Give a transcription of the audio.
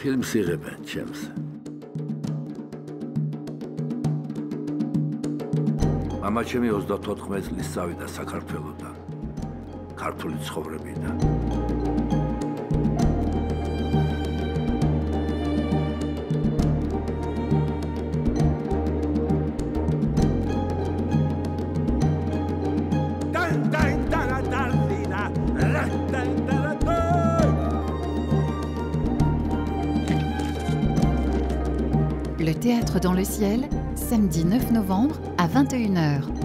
ფილმს იღებენ ჩემს. მამაჩემი 34 წლის წავიდა საქართველოდან, ქართული ცხოვრებიდან. Le théâtre dans le ciel, samedi 9 novembre à 21h.